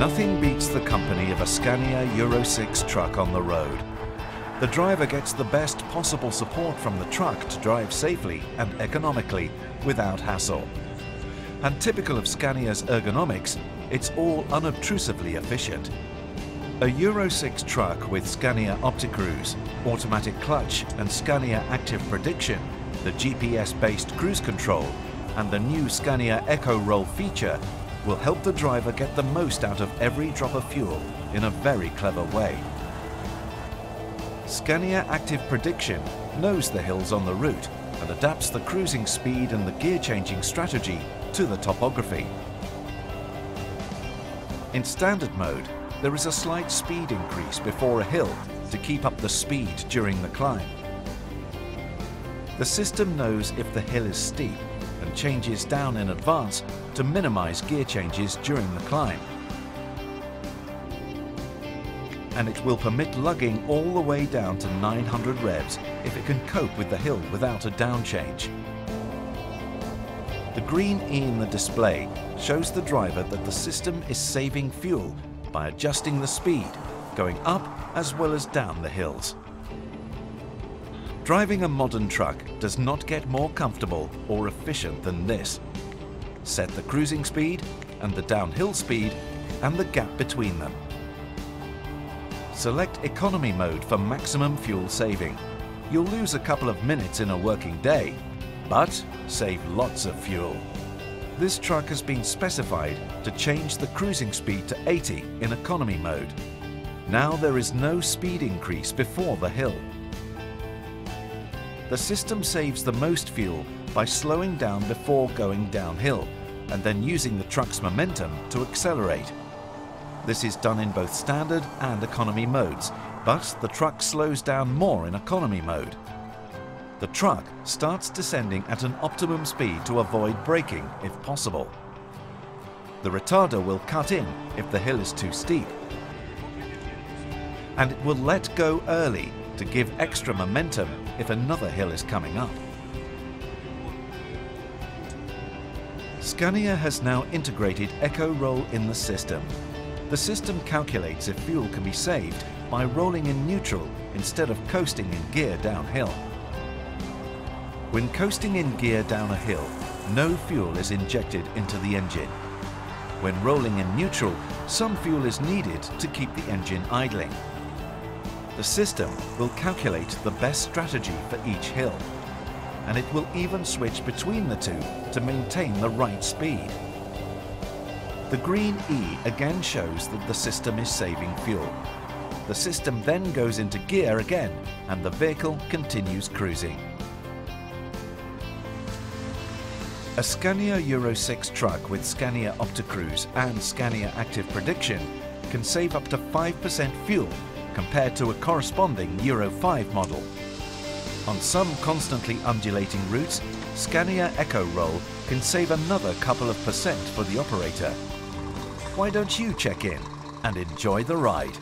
Nothing beats the company of a Scania Euro 6 truck on the road. The driver gets the best possible support from the truck to drive safely and economically without hassle. And typical of Scania's ergonomics, it's all unobtrusively efficient. A Euro 6 truck with Scania OptiCruise, automatic clutch and Scania Active Prediction, the GPS-based cruise control and the new Scania Eco-roll feature will help the driver get the most out of every drop of fuel in a very clever way. Scania Active Prediction knows the hills on the route and adapts the cruising speed and the gear-changing strategy to the topography. In standard mode, there is a slight speed increase before a hill to keep up the speed during the climb. The system knows if the hill is steep and changes down in advance to minimize gear changes during the climb. And it will permit lugging all the way down to 900 revs if it can cope with the hill without a down change. The green E in the display shows the driver that the system is saving fuel by adjusting the speed, going up as well as down the hills. Driving a modern truck does not get more comfortable or efficient than this. Set the cruising speed and the downhill speed and the gap between them. Select economy mode for maximum fuel saving. You'll lose a couple of minutes in a working day, but save lots of fuel. This truck has been specified to change the cruising speed to 80 in economy mode. Now there is no speed increase before the hill. The system saves the most fuel by slowing down before going downhill and then using the truck's momentum to accelerate. This is done in both standard and economy modes, but the truck slows down more in economy mode. The truck starts descending at an optimum speed to avoid braking if possible. The retarder will cut in if the hill is too steep, and it will let go early to give extra momentum if another hill is coming up. Scania has now integrated Eco-roll in the system. The system calculates if fuel can be saved by rolling in neutral instead of coasting in gear downhill. When coasting in gear down a hill, no fuel is injected into the engine. When rolling in neutral, some fuel is needed to keep the engine idling. The system will calculate the best strategy for each hill, and it will even switch between the two to maintain the right speed. The green E again shows that the system is saving fuel. The system then goes into gear again and the vehicle continues cruising. A Scania Euro 6 truck with Scania OptiCruise and Scania Active Prediction can save up to 5% fuel compared to a corresponding Euro 5 model. On some constantly undulating routes, Scania Eco-roll can save another couple of percent for the operator. Why don't you check in and enjoy the ride?